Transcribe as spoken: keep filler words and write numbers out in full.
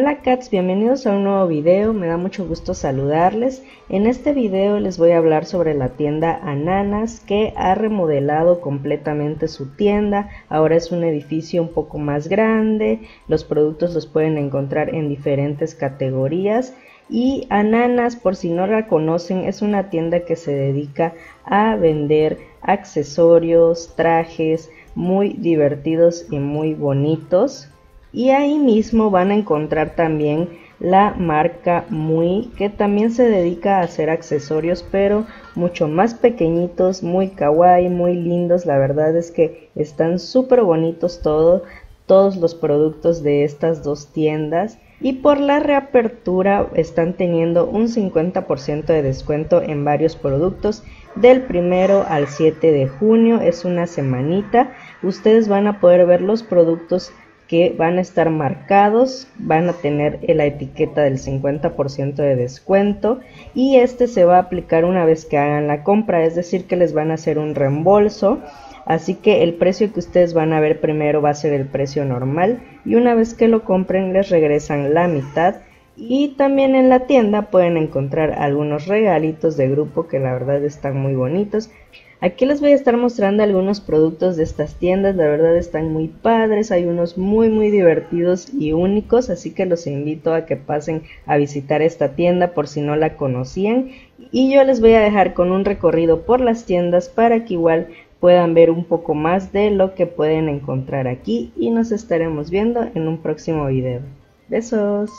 Hola cats, bienvenidos a un nuevo video, me da mucho gusto saludarles. En este video les voy a hablar sobre la tienda Ananas, que ha remodelado completamente su tienda. Ahora es un edificio un poco más grande, los productos los pueden encontrar en diferentes categorías. Y Ananas, por si no la conocen, es una tienda que se dedica a vender accesorios, trajes muy divertidos y muy bonitos. Y ahí mismo van a encontrar también la marca M U I, que también se dedica a hacer accesorios, pero mucho más pequeñitos, muy kawaii, muy lindos. La verdad es que están súper bonitos todo, todos los productos de estas dos tiendas. Y por la reapertura están teniendo un cincuenta por ciento de descuento en varios productos del primero al siete de junio, es una semanita. Ustedes van a poder ver los productos que van a estar marcados, van a tener la etiqueta del cincuenta por ciento de descuento y este se va a aplicar una vez que hagan la compra, es decir que les van a hacer un reembolso. Así que el precio que ustedes van a ver primero va a ser el precio normal y una vez que lo compren les regresan la mitad. Y también en la tienda pueden encontrar algunos regalitos de grupo que la verdad están muy bonitos. Aquí les voy a estar mostrando algunos productos de estas tiendas, la verdad están muy padres, hay unos muy muy divertidos y únicos, así que los invito a que pasen a visitar esta tienda por si no la conocían. Y yo les voy a dejar con un recorrido por las tiendas para que igual puedan ver un poco más de lo que pueden encontrar aquí y nos estaremos viendo en un próximo video. Besos.